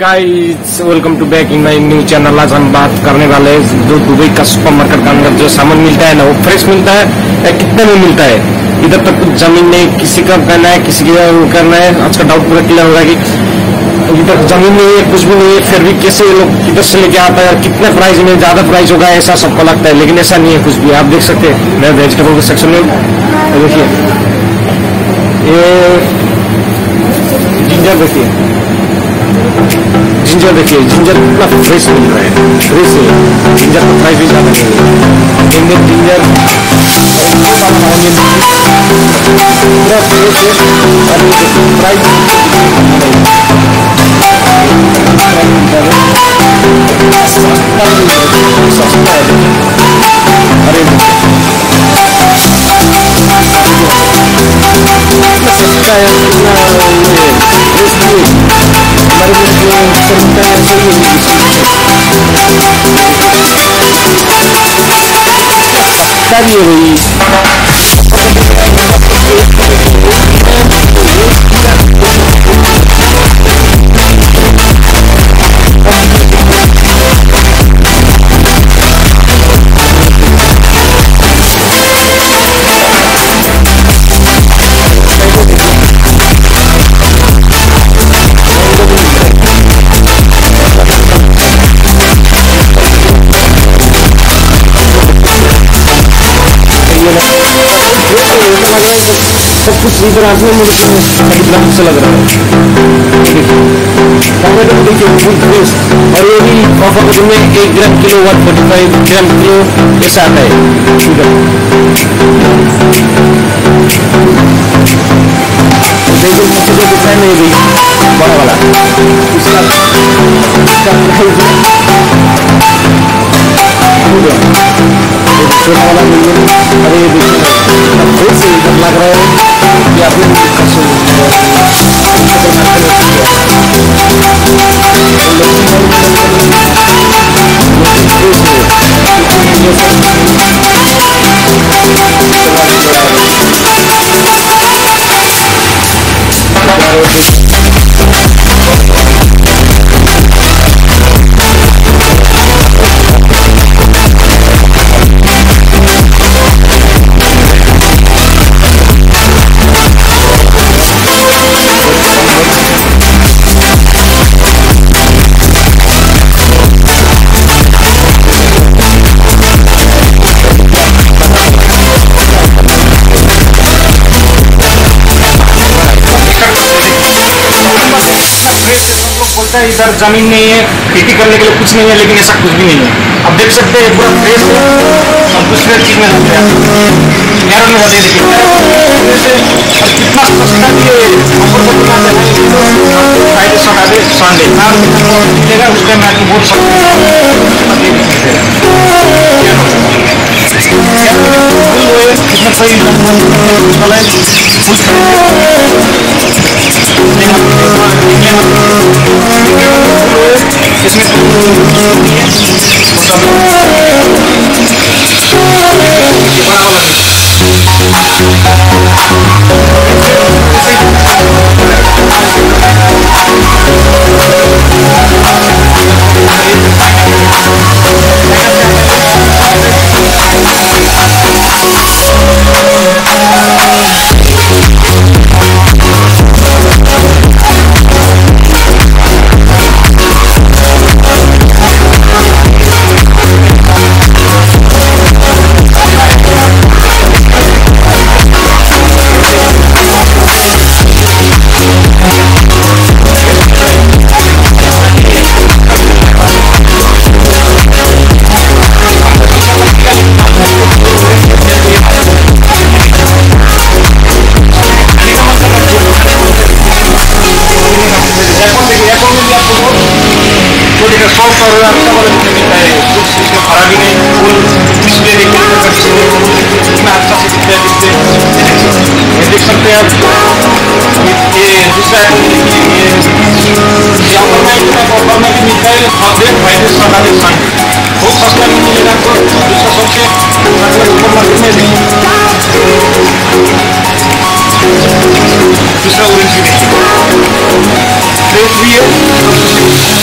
Guys welcome to back in my new channel. आज हम बात करने वाले हैं जो दुबई का सुपर मार्केट के अंदर जो सामान मिलता है ना वो फ्रेश मिलता है या कितने में मिलता है। इधर तक कुछ जमीन नहीं, किसी का कहना है किसी का वो करना है। आज का डाउट पूरा क्लियर होगा कि इधर जमीन नहीं है, कुछ भी नहीं है, फिर भी कैसे ये लोग इधर से लेके आता है और कितने प्राइस में ज्यादा प्राइस होगा ऐसा सबको लगता है, लेकिन ऐसा नहीं है कुछ भी। आप देख सकते हैं मैं वेजिटेबल के सेक्शन में देखिए ये जिंजर देखिए, जिंजर देखिए, जिंजर कितना फ्रेश मिल रहा है, फ्रेश है। जिंजर का प्राइस भी ज्यादा नहीं है, जिंजर जिंजर पूरा फ्रेश है और प्राइस सस्ता है। अरे सस्ता है कितना हमारे सब कुछ इधर आदमी मुझे कितना अच्छा लग रहा है। टमाटर देखिए फुल फ्रेश, और ये भी ऑफर के में 1 ग्राम किलो 145 ग्राम किलो ऐसा आता है। बैंगन मुझे जो दिखाई नहीं दी बड़ा वाला छोटा वाला बैंगन, अरे ये देखिए से इधर लग रहा है कि आपने बोलता है इधर जमीन नहीं है, खेती करने के लिए कुछ नहीं है, लेकिन ऐसा कुछ भी नहीं है। आप देख सकते हैं पूरा फ्रेश है और दूसरे चीज में लगता है। उस टाइम मैं बोल सकता इसमें दूसरा भी है